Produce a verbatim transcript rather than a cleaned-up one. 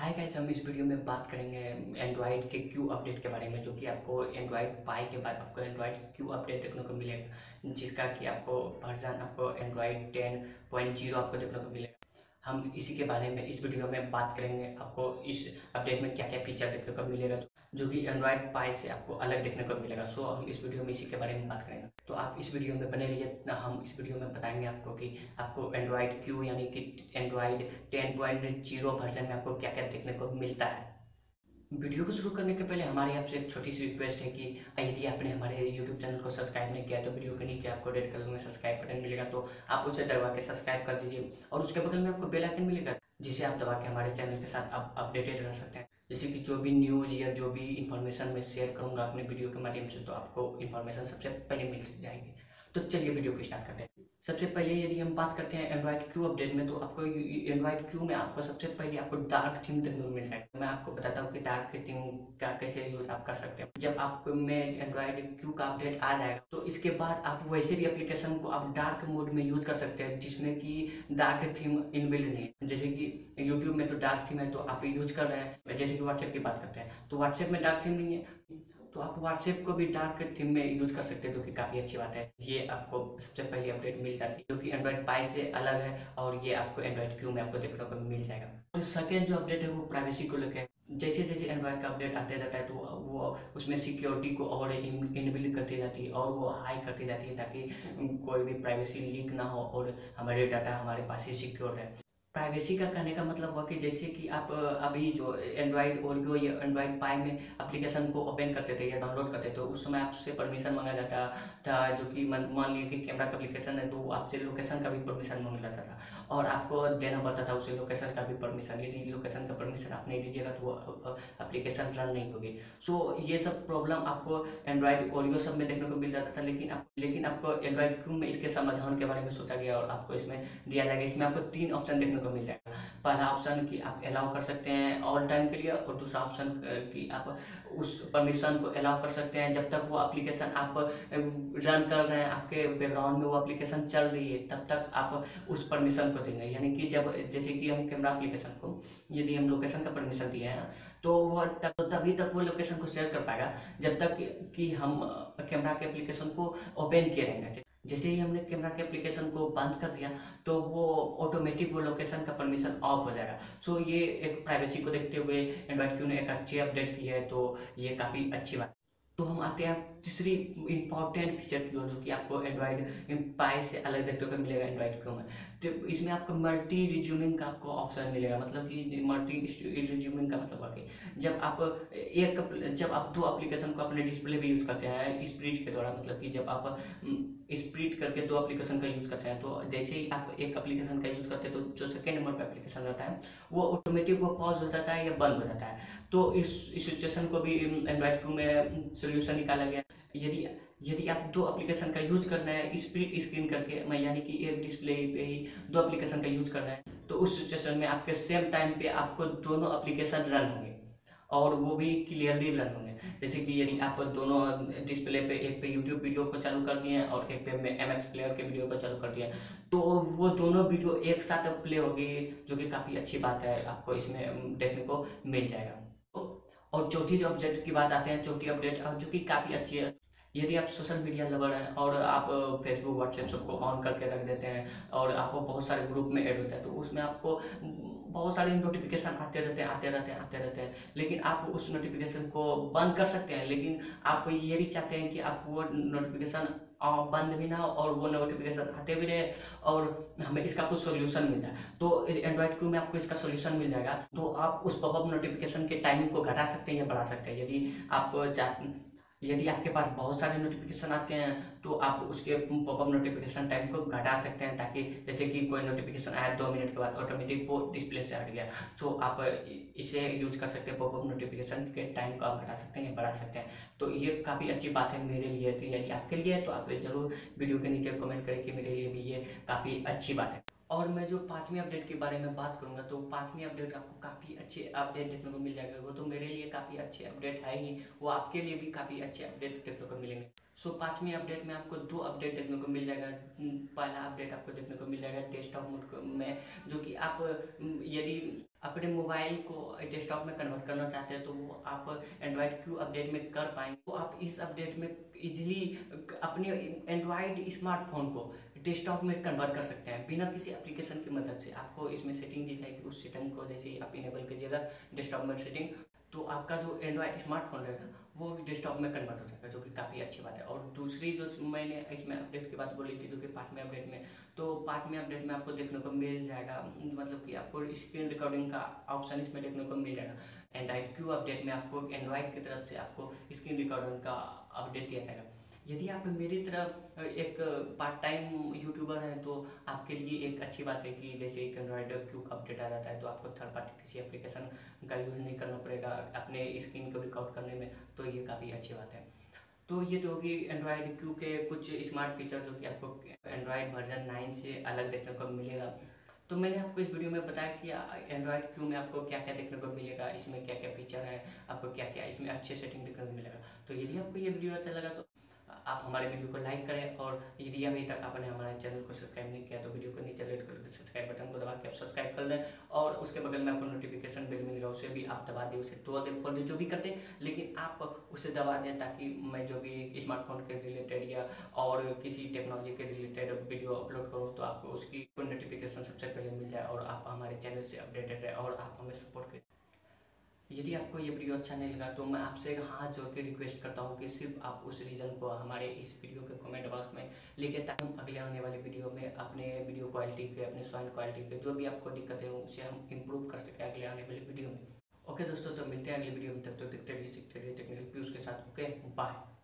Hi guys, हम इस video में बात करेंगे एंड्रॉयड के क्यू अपडेट के बारे में, जो कि आपको एंड्रॉयड पाई के बाद आपको एंड्रॉयड क्यू अपडेट देखने को मिलेगा, जिसका कि आपको वर्जन आपको एंड्रॉयड टेन पॉइंट ज़ीरो आपको देखने को मिलेगा। हम इसी के बारे में इस वीडियो में बात करेंगे। आपको इस अपडेट में क्या क्या फीचर देखने को मिलेगा जो कि एंड्रॉयड पाई से आपको अलग देखने को मिलेगा। सो हम इस वीडियो में इसी के बारे में बात करेंगे, तो आप इस वीडियो में बने रहिए। हम इस वीडियो में बताएंगे आपको कि आपको एंड्रॉयड क्यू यानी कि Android ten point zero version में आपको क्या क्या देखने को मिलता है। वीडियो को शुरू करने के पहले हमारी आपसे एक छोटी सी रिक्वेस्ट है कि यदि आपने हमारे YouTube चैनल को सब्सक्राइब नहीं किया तो वीडियो के नीचे आपको रेड कलर में सब्सक्राइब बटन मिलेगा, तो आप उसे दबा के सब्सक्राइब कर दीजिए और उसके बगल में आपको बेल आइकन मिलेगा, जिसे आप दबा के हमारे चैनल के साथ आप अपडेटेड रह सकते हैं। जैसे कि जो भी न्यूज़ या जो भी इन्फॉर्मेशन मैं शेयर करूंगा अपने वीडियो के माध्यम से, तो आपको इन्फॉर्मेशन सबसे पहले मिल जाएगी। तो चलिए वीडियो को स्टार्ट करते हैं। सबसे पहले यदि हम बात करते हैं एंड्रॉयड क्यू अपडेट में, तो आपको एंड्रॉयड क्यू में आपको सबसे पहले आपको डार्क थीम देखने को मिलता है। मैं आपको बताता हूँ कि डार्क थीम का कैसे यूज आप कर सकते हैं। जब आप में एंड्रॉयड क्यू का अपडेट आ जाएगा तो इसके बाद आप वैसे भी एप्लीकेशन को आप डार्क मोड में यूज कर सकते हैं जिसमें कि डार्क थीम इनबिल्ट नहीं है। जैसे कि यूट्यूब में तो डार्क थीम है तो आप यूज कर रहे हैं। जैसे कि व्हाट्सएप की बात करते हैं तो व्हाट्सएप में डार्क थीम नहीं है, तो आप व्हाट्सएप को भी डार्क थीम में यूज कर सकते हैं, जो कि काफ़ी अच्छी बात है। ये आपको सबसे पहले अपडेट मिल जाती है जो कि एंड्रॉयड पाई से अलग है, और ये आपको एंड्रॉयड क्यू में आपको देखने को मिल जाएगा। और सेकेंड जो अपडेट है वो प्राइवेसी को लेकर, जैसे जैसे एंड्रॉयड का अपडेट आते जाता है तो वो उसमें सिक्योरिटी को और इनबिल्ट करती जाती है और वो हाई करती जाती है ताकि कोई भी प्राइवेसी लीक ना हो और हमारे डाटा हमारे पास ही सिक्योर है। प्राइवेसी का कहने का मतलब हुआ कि जैसे कि आप अभी जो एंड्रॉयड ओरियो या एंड्रॉयड पाई में एप्लीकेशन को ओपन करते थे या डाउनलोड करते थे, उस समय आपसे परमिशन मांगा जाता था, जो कि मान लीजिए कि कैमरा का एप्लीकेशन है तो आपसे लोकेशन का भी परमिशन मांगा जाता था और आपको देना पड़ता था उसे लोकेशन का भी परमिशन। यदि लोकेशन का परमिशन आप नहीं दीजिएगा तो वो एप्लीकेशन रन नहीं होगी। सो ये सब प्रॉब्लम आपको एंड्रॉयड ओरियो सब में देखने को मिल जाता था, लेकिन लेकिन आपको एंड्रॉयड क्यू में इसके समाधान के बारे में सोचा गया और आपको इसमें दिया जाएगा। इसमें आपको तीन ऑप्शन देखने को मिल जाएगा। पहला ऑप्शन कि आप अलाउ कर सकते हैं ऑल टाइम के लिए, और दूसरा ऑप्शन कि आप उस परमिशन को अलाउ कर सकते हैं जब तक वो एप्लीकेशन आप रन कर रहे हैं, आपके बैकग्राउंड में वो एप्लीकेशन चल रही है तब तक आप उस परमिशन को देंगे। यानी कि जब जैसे कि हम कैमरा एप्लीकेशन को यदि हम लोकेशन का परमिशन दिए हैं तो वह तब तभी तक वो लोकेशन को शेयर कर पाएगा जब तक कि हम कैमरा के एप्लीकेशन को ओपन किए रहेंगे। जैसे ही हमने कैमरा के एप्लीकेशन को बंद कर दिया तो वो ऑटोमेटिक वो लोकेशन का परमिशन ऑफ हो जाएगा। सो so, ये एक प्राइवेसी को देखते हुए एंड्रॉयड क्यू ने एक अच्छी अपडेट की है, तो ये काफ़ी अच्छी बात है। तो हम आते हैं तीसरी इंपॉर्टेंट फीचर की ओर, जो कि आपको एंड्रॉयड पाई से अलग देखने को मिलेगा एंड्रॉयड क्यू में। तो इसमें आपको मल्टी रिज्यूमिंग का आपको ऑप्शन मिलेगा, मतलब कि मल्टी रिज्यूमिंग का मतलब है कि जब आप एक जब आप दो एप्लीकेशन को अपने डिस्प्ले पे यूज़ करते हैं स्प्लिट के द्वारा, मतलब कि जब आप स्प्लिट करके दो एप्लीकेशन का यूज़ करते हैं तो जैसे ही आप एक एप्लीकेशन का यूज़ करते हैं तो जो सेकेंड नंबर पर एप्लीकेशन रहता है वो ऑटोमेटिक वो पॉज हो जाता है या बंद हो जाता है। तो इस सिचुएशन को भी एंड्रॉयड क्यू में सोल्यूशन निकाला गया। यदि यदि आप दो एप्लीकेशन का यूज करना है स्प्लिट स्क्रीन करके, मैं यानी कि एक डिस्प्ले पे ही दो एप्लीकेशन का यूज करना है, तो उस सिचुएशन में आपके सेम टाइम पे आपको दोनों एप्लीकेशन रन होंगे और वो भी क्लियरली रन होंगे। जैसे कि यदि आप दोनों डिस्प्ले पे एक पे यूट्यूब वीडियो को चालू कर दिए हैं और एक पे एम एक्स प्लेयर के वीडियो को चालू कर दिए हैं तो वो दोनों वीडियो एक साथ प्ले होगी, जो कि काफ़ी अच्छी बात है, आपको इसमें देखने को मिल जाएगा। और चौथी जो अपडेट की बात आते हैं, चौथी अपडेट जो कि काफ़ी अच्छी है। यदि आप सोशल मीडिया लवर हैं और आप फेसबुक व्हाट्सएप सबको ऑन करके रख देते हैं और आपको बहुत सारे ग्रुप में ऐड होता है तो उसमें आपको बहुत सारे नोटिफिकेशन आते रहते हैं आते रहते हैं आते रहते हैं लेकिन आप उस नोटिफिकेशन को बंद कर सकते हैं, लेकिन आप ये भी चाहते हैं कि आप वो नोटिफिकेशन बंद भी ना हो और वो नोटिफिकेशन आते भी रहे और हमें इसका कुछ सोल्यूशन मिल जाए। तो एंड्रॉयड क्यू में आपको इसका सोल्यूशन मिल जाएगा। तो आप उस पॉपअप नोटिफिकेशन के टाइमिंग को घटा सकते हैं या बढ़ा सकते हैं। यदि आप चाहते यदि आपके पास बहुत सारे नोटिफिकेशन आते हैं तो आप उसके पॉपअप नोटिफिकेशन टाइम को घटा सकते हैं, ताकि जैसे कि कोई नोटिफिकेशन आया दो मिनट के बाद ऑटोमेटिक वो डिस्प्ले से हट गया। सो आप इसे यूज कर सकते हैं, पॉपअप नोटिफिकेशन के टाइम को आप घटा सकते हैं या बढ़ा सकते हैं। तो ये काफ़ी अच्छी बात है मेरे लिए। तो यदि आपके लिए है तो आप ज़रूर वीडियो के नीचे कमेंट करें कि मेरे लिए भी ये काफ़ी अच्छी बात है। और मैं जो पाँचवीं अपडेट के बारे में बात करूंगा तो पाँचवीं अपडेट आपको काफ़ी अच्छे अपडेट देखने को मिल जाएगा। वो तो मेरे लिए काफ़ी अच्छे अपडेट है ही, वो आपके लिए भी काफ़ी अच्छे अपडेट देखने को मिलेंगे। सो पाँचवीं अपडेट में आपको दो अपडेट देखने को मिल जाएगा। पहला अपडेट आपको देखने को मिल जाएगा डेस्कटॉप मोड में, जो कि आप यदि अपने मोबाइल को डेस्कटॉप में कन्वर्ट करना चाहते हैं तो वो आप एंड्रॉयड क्यू अपडेट में कर पाएंगे। तो आप इस अपडेट में इजीली अपने एंड्रॉयड स्मार्टफोन को डेस्कटॉप में कन्वर्ट कर सकते हैं बिना किसी एप्लीकेशन की मदद से। आपको इसमें सेटिंग दी जाएगी, उस सेटिंग को जैसे ही आप इनेबल कीजिएगा डेस्कटॉप में सेटिंग, तो आपका जो एंड्रॉयड स्मार्टफोन रहेगा वो डेस्कटॉप में कन्वर्ट हो जाएगा, जो कि काफ़ी अच्छी बात है। और दूसरी जो मैंने इसमें अपडेट की बात बोली थी, जो कि पाँचवें अपडेट में, तो पाँचवें अपडेट में आपको देखने को मिल जाएगा, मतलब कि आपको स्क्रीन रिकॉर्डिंग का ऑप्शन इसमें देखने को मिल जाएगा। एंड्रॉयड क्यू अपडेट में आपको एंड्रॉयड की तरफ से आपको स्क्रीन रिकॉर्डिंग का अपडेट दिया जाएगा। यदि आप मेरी तरह एक पार्ट टाइम यूट्यूबर हैं तो आपके लिए एक अच्छी बात है कि जैसे एक एंड्रॉयड क्यू का अपडेट आ जाता है तो आपको थर्ड पार्टी किसी एप्लीकेशन का यूज़ नहीं करना पड़ेगा अपने स्क्रीन को रिकॉर्ड करने में, तो ये काफ़ी अच्छी बात है। तो ये तो होगी एंड्रॉयड क्यू के कुछ स्मार्ट फीचर जो कि आपको एंड्रॉयड वर्जन नाइन से अलग देखने को मिलेगा। तो मैंने आपको इस वीडियो में बताया कि एंड्रॉयड क्यू में आपको क्या क्या देखने को मिलेगा, इसमें क्या क्या फीचर है, आपको क्या क्या इसमें अच्छे सेटिंग देखने को मिलेगा। तो यदि आपको ये वीडियो अच्छा लगा तो आप हमारे वीडियो को लाइक करें, और यदि अभी तक आपने हमारे चैनल को सब्सक्राइब नहीं किया तो वीडियो को नीचे रेड कलर के सब्सक्राइब बटन को दबा के आप सब्सक्राइब कर लें, और उसके बगल में आपको नोटिफिकेशन बेल मिलेगा, उसे भी आप दबा दें, उसे दो दें, फोड़ दें, जो भी करते, लेकिन आप उसे दबा दें ताकि मैं जो भी स्मार्टफोन के रिलेटेड या और किसी टेक्नोलॉजी के रिलेटेड वीडियो अपलोड करूँ तो आपको उसकी नोटिफिकेशन सबसे पहले मिल जाए और आप हमारे चैनल से अपडेटेड रहे और आप हमें सपोर्ट करें। यदि आपको ये वीडियो अच्छा नहीं लगा तो मैं आपसे हाथ जोड़ के रिक्वेस्ट करता हूँ कि सिर्फ आप उस रीज़न को हमारे इस वीडियो के कमेंट बॉक्स में लिखें, ताकि हम अगले आने वाले वीडियो में अपने वीडियो क्वालिटी पे, अपने साउंड क्वालिटी पे जो भी आपको दिक्कतें हों उसे हम इम्प्रूव कर सकें अगले आने वाले वीडियो में। ओके दोस्तों, तो मिलते हैं अगले वीडियो में, तब तो दिखते रहिए सीखते रहिए टेक्निकल व्यूज़ के साथ। Okay, bye.